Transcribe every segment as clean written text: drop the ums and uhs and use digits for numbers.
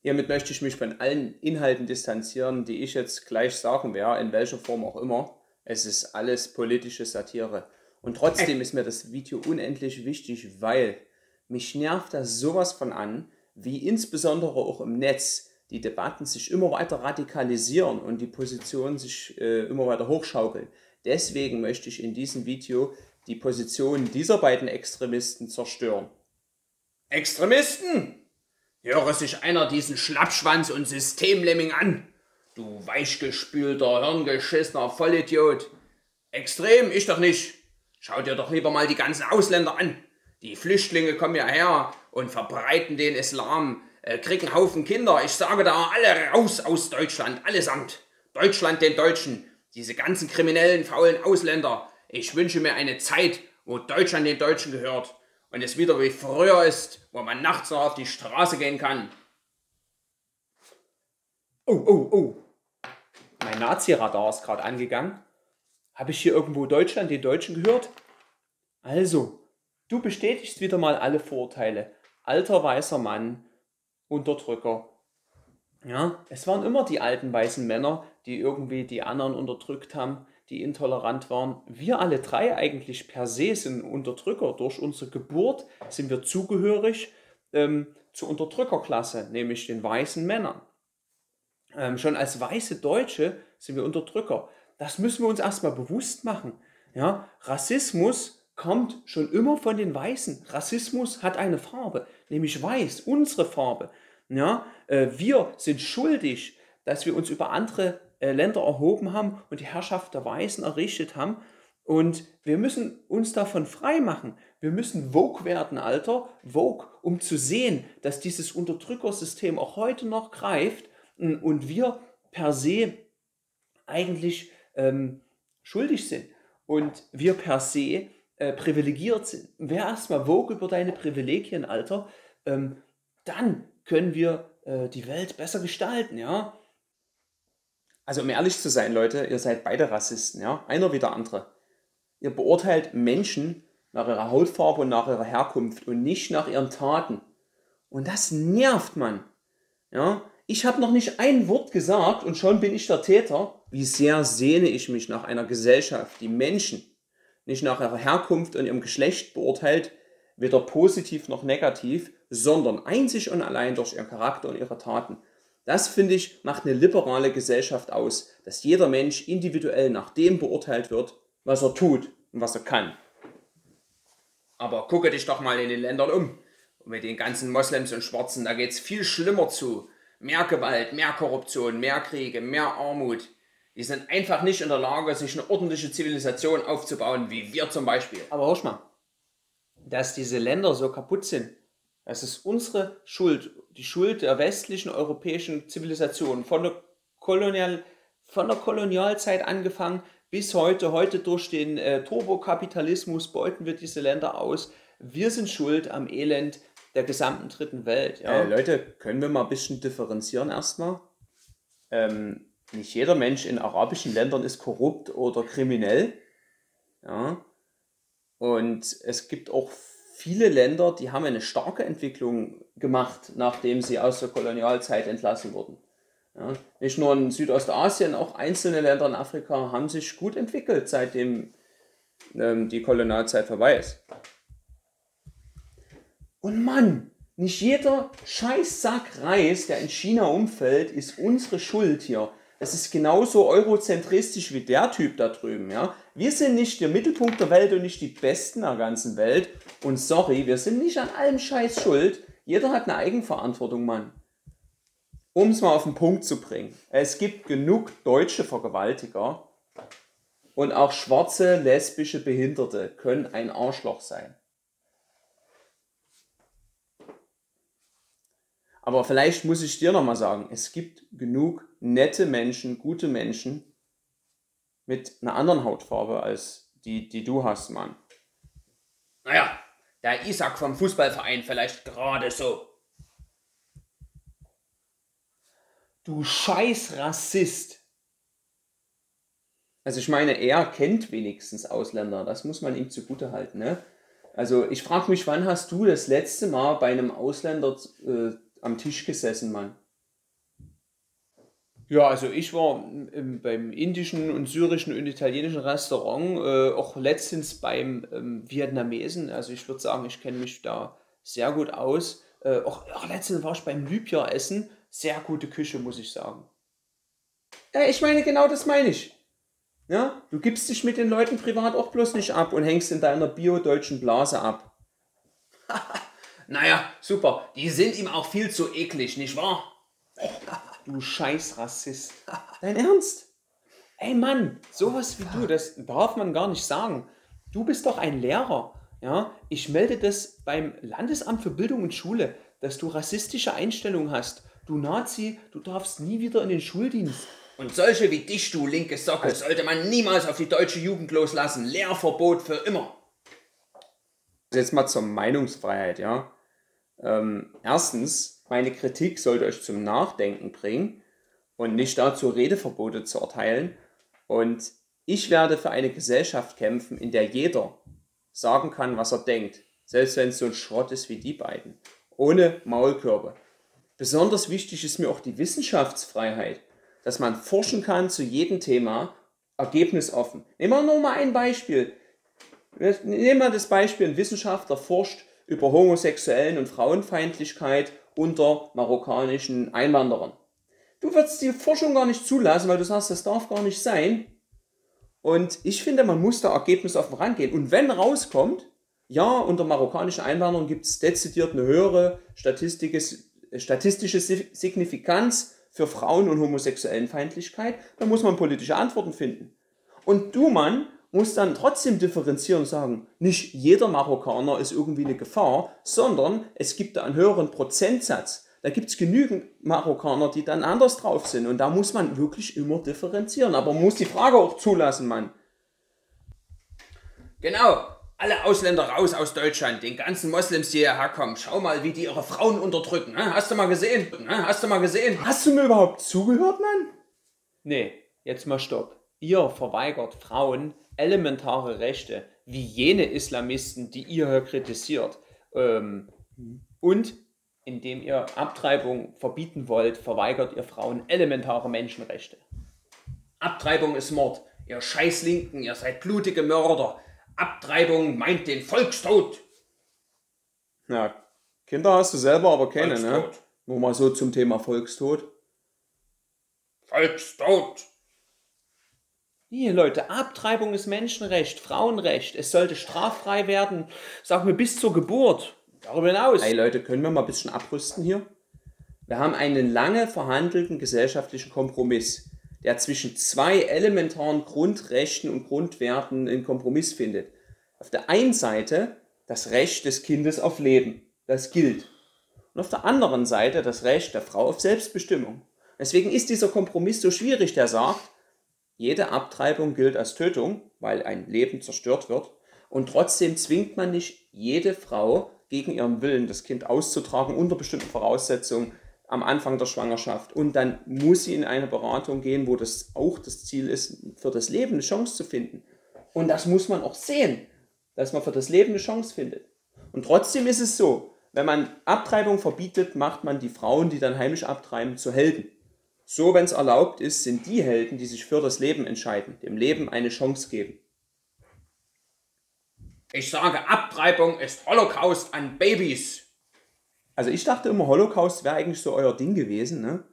Hiermit möchte ich mich von allen Inhalten distanzieren, die ich jetzt gleich sagen werde, in welcher Form auch immer. Es ist alles politische Satire. Und trotzdem ist mir das Video unendlich wichtig, weil mich nervt das sowas von an, wie insbesondere auch im Netz die Debatten sich immer weiter radikalisieren und die Positionen sich immer weiter hochschaukeln. Deswegen möchte ich in diesem Video die Positionen dieser beiden Extremisten zerstören. Extremisten! Höre sich einer diesen Schlappschwanz und Systemlemming an! Du weichgespülter, hirngeschissener Vollidiot! Extrem, ich doch nicht! Schau dir doch lieber mal die ganzen Ausländer an! Die Flüchtlinge kommen hierher und verbreiten den Islam, kriegen Haufen Kinder, ich sage da alle raus aus Deutschland, allesamt! Deutschland den Deutschen, diese ganzen kriminellen, faulen Ausländer! Ich wünsche mir eine Zeit, wo Deutschland den Deutschen gehört und es wieder wie früher ist, wo man nachts noch auf die Straße gehen kann. Oh. Mein Nazi-Radar ist gerade angegangen. Habe ich hier irgendwo Deutschland den Deutschen gehört? Also, du bestätigst wieder mal alle Vorurteile. Alter weißer Mann, Unterdrücker. Ja, es waren immer die alten weißen Männer, die irgendwie die anderen unterdrückt haben, die intolerant waren. Wir alle drei eigentlich per se sind Unterdrücker. Durch unsere Geburt sind wir zugehörig zur Unterdrückerklasse, nämlich den weißen Männern. Schon als weiße Deutsche sind wir Unterdrücker. Das müssen wir uns erstmal bewusst machen. Ja? Rassismus kommt schon immer von den Weißen. Rassismus hat eine Farbe, nämlich weiß, unsere Farbe. Ja? Wir sind schuldig, dass wir uns über andere Länder erhoben haben und die Herrschaft der Weißen errichtet haben. Und wir müssen uns davon frei machen. Wir müssen woke werden, Alter, woke, um zu sehen, dass dieses Unterdrückersystem auch heute noch greift und wir per se eigentlich schuldig sind und wir per se privilegiert sind. Wer erstmal woke über deine Privilegien, Alter, dann können wir die Welt besser gestalten, ja. Also um ehrlich zu sein, Leute, ihr seid beide Rassisten, ja? Einer wie der andere. Ihr beurteilt Menschen nach ihrer Hautfarbe und nach ihrer Herkunft und nicht nach ihren Taten. Und das nervt, Mann. Ja? Ich habe noch nicht ein Wort gesagt und schon bin ich der Täter. Wie sehr sehne ich mich nach einer Gesellschaft, die Menschen nicht nach ihrer Herkunft und ihrem Geschlecht beurteilt, weder positiv noch negativ, sondern einzig und allein durch ihren Charakter und ihre Taten. Das, finde ich, macht eine liberale Gesellschaft aus, dass jeder Mensch individuell nach dem beurteilt wird, was er tut und was er kann. Aber gucke dich doch mal in den Ländern um. Und mit den ganzen Moslems und Schwarzen, da geht es viel schlimmer zu. Mehr Gewalt, mehr Korruption, mehr Kriege, mehr Armut. Die sind einfach nicht in der Lage, sich eine ordentliche Zivilisation aufzubauen, wie wir zum Beispiel. Aber hörst mal, dass diese Länder so kaputt sind, das ist unsere Schuld, die Schuld der westlichen europäischen Zivilisation, von der Kolonialzeit angefangen bis heute. Heute durch den Turbokapitalismus beuten wir diese Länder aus. Wir sind schuld am Elend der gesamten dritten Welt. Ja? Leute, können wir mal ein bisschen differenzieren erstmal? Nicht jeder Mensch in arabischen Ländern ist korrupt oder kriminell. Ja? Und es gibt auch viele Länder, die haben eine starke Entwicklung gemacht, nachdem sie aus der Kolonialzeit entlassen wurden. Ja, nicht nur in Südostasien, auch einzelne Länder in Afrika haben sich gut entwickelt, seitdem die Kolonialzeit vorbei ist. Und Mann, nicht jeder Scheißsack Reis, der in China umfällt, ist unsere Schuld hier. Es ist genauso eurozentristisch wie der Typ da drüben. Ja? Wir sind nicht der Mittelpunkt der Welt und nicht die Besten der ganzen Welt. Und sorry, wir sind nicht an allem Scheiß schuld. Jeder hat eine Eigenverantwortung, Mann. Um es mal auf den Punkt zu bringen. Es gibt genug deutsche Vergewaltiger und auch schwarze, lesbische Behinderte können ein Arschloch sein. Aber vielleicht muss ich dir nochmal sagen, es gibt genug nette Menschen, gute Menschen mit einer anderen Hautfarbe als die du hast, Mann. Naja, der Isaac vom Fußballverein vielleicht gerade so. Du scheiß Rassist. Also ich meine, er kennt wenigstens Ausländer, das muss man ihm zugutehalten, ne? Also ich frage mich, wann hast du das letzte Mal bei einem Ausländer am Tisch gesessen, Mann? Ja, also ich war beim indischen und syrischen und italienischen Restaurant, auch letztens beim Vietnamesen. Also ich würde sagen, ich kenne mich da sehr gut aus. Auch letztens war ich beim Lübjer-Essen. Sehr gute Küche, muss ich sagen. Ja, ich meine, genau das meine ich. Ja? Du gibst dich mit den Leuten privat auch bloß nicht ab und hängst in deiner bio-deutschen Blase ab. Naja, super. Die sind ihm auch viel zu eklig, nicht wahr? Du Scheißrassist. Dein Ernst? Ey Mann, sowas wie du, das darf man gar nicht sagen. Du bist doch ein Lehrer. Ja? Ich melde das beim Landesamt für Bildung und Schule, dass du rassistische Einstellungen hast. Du Nazi, du darfst nie wieder in den Schuldienst. Und solche wie dich, du linke Socke, sollte man niemals auf die deutsche Jugend loslassen. Lehrverbot für immer. Jetzt mal zur Meinungsfreiheit, ja. Erstens, meine Kritik sollte euch zum Nachdenken bringen und nicht dazu Redeverbote zu erteilen. Und ich werde für eine Gesellschaft kämpfen, in der jeder sagen kann, was er denkt. Selbst wenn es so ein Schrott ist wie die beiden. Ohne Maulkörbe. Besonders wichtig ist mir auch die Wissenschaftsfreiheit. Dass man forschen kann zu jedem Thema, ergebnisoffen. Nehmen wir nur mal ein Beispiel. Nehmen wir das Beispiel, ein Wissenschaftler forscht über Homosexuellen und Frauenfeindlichkeit unter marokkanischen Einwanderern. Du würdest die Forschung gar nicht zulassen, weil du sagst, das darf gar nicht sein. Und ich finde, man muss da ergebnisoffen rangehen. Und wenn rauskommt, ja, unter marokkanischen Einwanderern gibt es dezidiert eine höhere statistische Signifikanz für Frauen- und Homosexuellenfeindlichkeit, dann muss man politische Antworten finden. Und du, Mann, muss dann trotzdem differenzieren und sagen, nicht jeder Marokkaner ist irgendwie eine Gefahr, sondern es gibt da einen höheren Prozentsatz. Da gibt es genügend Marokkaner, die dann anders drauf sind. Und da muss man wirklich immer differenzieren. Aber man muss die Frage auch zulassen, Mann. Genau, alle Ausländer raus aus Deutschland, den ganzen Moslems, die hierher kommen. Schau mal, wie die ihre Frauen unterdrücken. Hast du mal gesehen? Hast du mal gesehen? Hast du mir überhaupt zugehört, Mann? Nee, jetzt mal stopp. Ihr verweigert Frauen elementare Rechte, wie jene Islamisten, die ihr hier kritisiert. Und indem ihr Abtreibung verbieten wollt, verweigert ihr Frauen elementare Menschenrechte. Abtreibung ist Mord. Ihr Scheißlinken, ihr seid blutige Mörder. Abtreibung meint den Volkstod. Na, Kinder hast du selber aber keine, Volkstod, ne? Nur mal so zum Thema Volkstod. Volkstod. Nee, Leute, Abtreibung ist Menschenrecht, Frauenrecht. Es sollte straffrei werden, sagen wir, bis zur Geburt. Darüber hinaus. Hey Leute, können wir mal ein bisschen abrüsten hier? Wir haben einen lange verhandelten gesellschaftlichen Kompromiss, der zwischen zwei elementaren Grundrechten und Grundwerten einen Kompromiss findet. Auf der einen Seite das Recht des Kindes auf Leben. Das gilt. Und auf der anderen Seite das Recht der Frau auf Selbstbestimmung. Deswegen ist dieser Kompromiss so schwierig, der sagt, jede Abtreibung gilt als Tötung, weil ein Leben zerstört wird. Und trotzdem zwingt man nicht jede Frau gegen ihren Willen, das Kind auszutragen unter bestimmten Voraussetzungen am Anfang der Schwangerschaft. Und dann muss sie in eine Beratung gehen, wo das auch das Ziel ist, für das Leben eine Chance zu finden. Und das muss man auch sehen, dass man für das Leben eine Chance findet. Und trotzdem ist es so, wenn man Abtreibung verbietet, macht man die Frauen, die dann heimisch abtreiben, zu Helden. So, wenn es erlaubt ist, sind die Helden, die sich für das Leben entscheiden, dem Leben eine Chance geben. Ich sage, Abtreibung ist Holocaust an Babys. Also ich dachte immer, Holocaust wäre eigentlich so euer Ding gewesen, ne?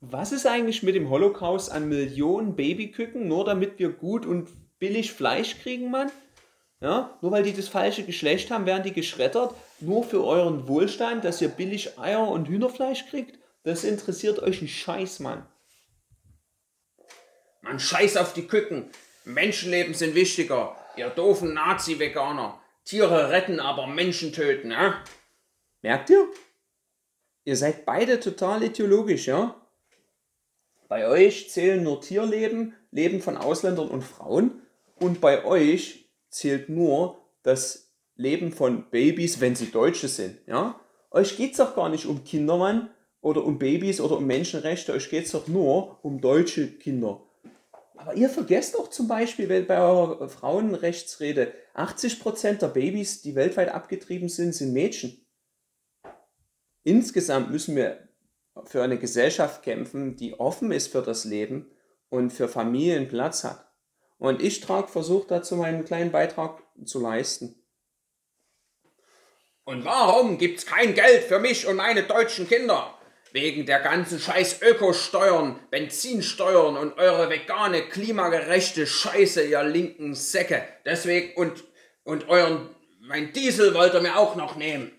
Was ist eigentlich mit dem Holocaust an Millionen Babyküken, nur damit wir gut und billig Fleisch kriegen, Mann? Ja, nur weil die das falsche Geschlecht haben, werden die geschreddert, nur für euren Wohlstand, dass ihr billig Eier und Hühnerfleisch kriegt? Das interessiert euch ein Scheiß, Mann. Man, scheiß auf die Küken. Menschenleben sind wichtiger. Ihr doofen Nazi-Veganer. Tiere retten, aber Menschen töten, ja? Merkt ihr? Ihr seid beide total ideologisch, ja? Bei euch zählen nur Tierleben, Leben von Ausländern und Frauen. Und bei euch zählt nur das Leben von Babys, wenn sie Deutsche sind. Ja? Euch geht es doch gar nicht um Kindermann oder um Babys oder um Menschenrechte. Euch geht es doch nur um deutsche Kinder. Aber ihr vergesst doch zum Beispiel, wenn bei eurer Frauenrechtsrede 80% der Babys, die weltweit abgetrieben sind, sind Mädchen. Insgesamt müssen wir für eine Gesellschaft kämpfen, die offen ist für das Leben und für Familien Platz hat. Und ich versuche dazu meinen kleinen Beitrag zu leisten. Und warum gibt's kein Geld für mich und meine deutschen Kinder? Wegen der ganzen scheiß Ökosteuern, Benzinsteuern und eure vegane, klimagerechte Scheiße, ihr linken Säcke. Deswegen und mein Diesel wollt ihr mir auch noch nehmen.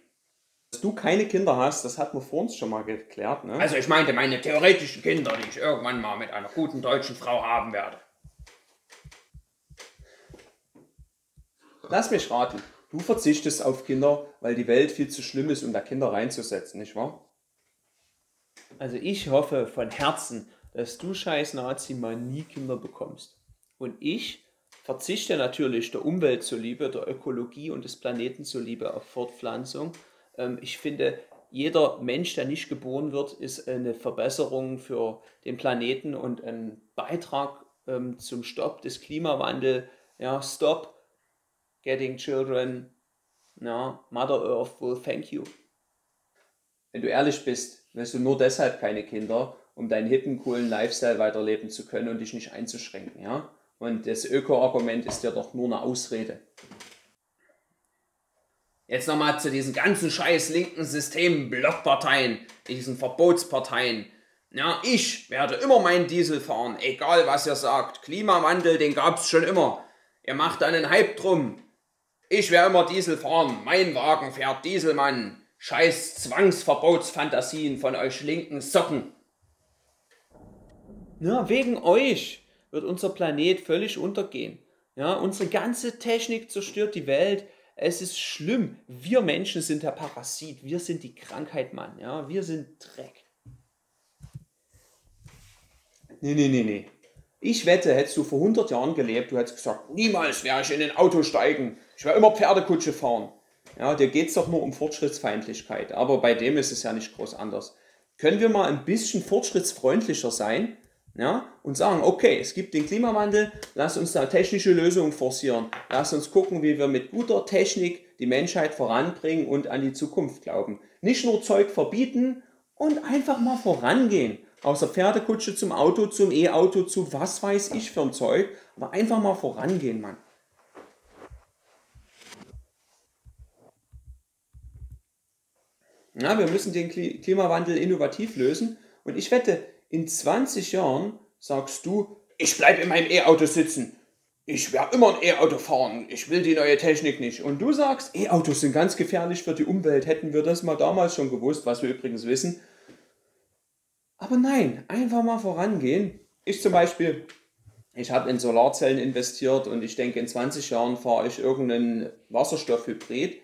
Dass du keine Kinder hast, das hat man vor uns schon mal geklärt, ne? Also ich meinte meine theoretischen Kinder, die ich irgendwann mal mit einer guten deutschen Frau haben werde. Lass mich raten. Du verzichtest auf Kinder, weil die Welt viel zu schlimm ist, um da Kinder reinzusetzen, nicht wahr? Also ich hoffe von Herzen, dass du scheiß Nazi mal nie Kinder bekommst. Und ich verzichte natürlich der Umwelt zuliebe, der Ökologie und des Planeten zuliebe auf Fortpflanzung. Ich finde, jeder Mensch, der nicht geboren wird, ist eine Verbesserung für den Planeten und ein Beitrag zum Stopp des Klimawandels. Ja, Stop Getting Children, no, Mother Earth will thank you. Wenn du ehrlich bist, willst du nur deshalb keine Kinder, um deinen hippen, coolen Lifestyle weiterleben zu können und dich nicht einzuschränken, ja? Und das Öko-Argument ist ja doch nur eine Ausrede. Jetzt nochmal zu diesen ganzen scheiß linken Systemen, Blockparteien, diesen Verbotsparteien. Ja, ich werde immer meinen Diesel fahren, egal was ihr sagt. Klimawandel, den gab's schon immer. Ihr macht einen Hype drum. Ich werde immer Diesel fahren. Mein Wagen fährt Dieselmann. Scheiß Zwangsverbotsfantasien von euch linken Socken. Ja, wegen euch wird unser Planet völlig untergehen. Ja, unsere ganze Technik zerstört die Welt. Es ist schlimm. Wir Menschen sind der Parasit. Wir sind die Krankheit, Mann. Ja, wir sind Dreck. Nee, nee, nee, nee. Ich wette, hättest du vor 100 Jahren gelebt, du hättest gesagt, niemals werde ich in ein Auto steigen, ich werde immer Pferdekutsche fahren. Ja, dir geht es doch nur um Fortschrittsfeindlichkeit, aber bei dem ist es ja nicht groß anders. Können wir mal ein bisschen fortschrittsfreundlicher sein, ja, und sagen, okay, es gibt den Klimawandel, lass uns da technische Lösungen forcieren, lass uns gucken, wie wir mit guter Technik die Menschheit voranbringen und an die Zukunft glauben. Nicht nur Zeug verbieten und einfach mal vorangehen. Aus der Pferdekutsche zum Auto, zum E-Auto, zu was weiß ich für ein Zeug. Aber einfach mal vorangehen, Mann. Ja, wir müssen den Klimawandel innovativ lösen. Und ich wette, in 20 Jahren sagst du, ich bleibe in meinem E-Auto sitzen. Ich werde immer ein E-Auto fahren. Ich will die neue Technik nicht. Und du sagst, E-Autos sind ganz gefährlich für die Umwelt. Hätten wir das mal damals schon gewusst, was wir übrigens wissen. Aber nein, einfach mal vorangehen. Ich zum Beispiel, ich habe in Solarzellen investiert und ich denke, in 20 Jahren fahre ich irgendeinen Wasserstoffhybrid,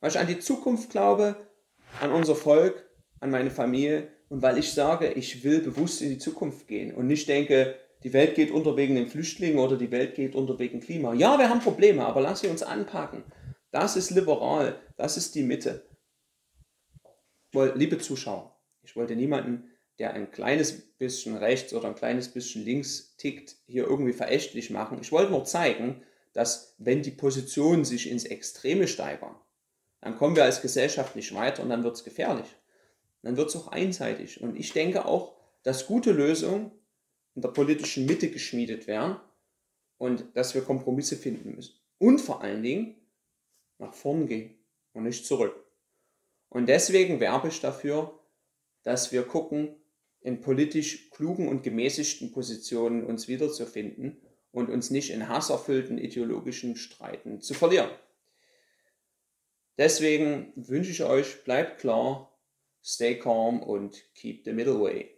weil ich an die Zukunft glaube, an unser Volk, an meine Familie und weil ich sage, ich will bewusst in die Zukunft gehen und nicht denke, die Welt geht unter wegen den Flüchtlingen oder die Welt geht unter wegen Klima. Ja, wir haben Probleme, aber lass sie uns anpacken. Das ist liberal, das ist die Mitte. Liebe Zuschauer, ich wollte niemanden, der ein kleines bisschen rechts oder ein kleines bisschen links tickt, hier irgendwie verächtlich machen. Ich wollte nur zeigen, dass wenn die Positionen sich ins Extreme steigern, dann kommen wir als Gesellschaft nicht weiter und dann wird es gefährlich. Dann wird es auch einseitig. Und ich denke auch, dass gute Lösungen in der politischen Mitte geschmiedet werden und dass wir Kompromisse finden müssen. Und vor allen Dingen nach vorn gehen und nicht zurück. Und deswegen werbe ich dafür, dass wir gucken, in politisch klugen und gemäßigten Positionen uns wiederzufinden und uns nicht in hasserfüllten ideologischen Streiten zu verlieren. Deswegen wünsche ich euch, bleibt klar, stay calm und keep the middle way.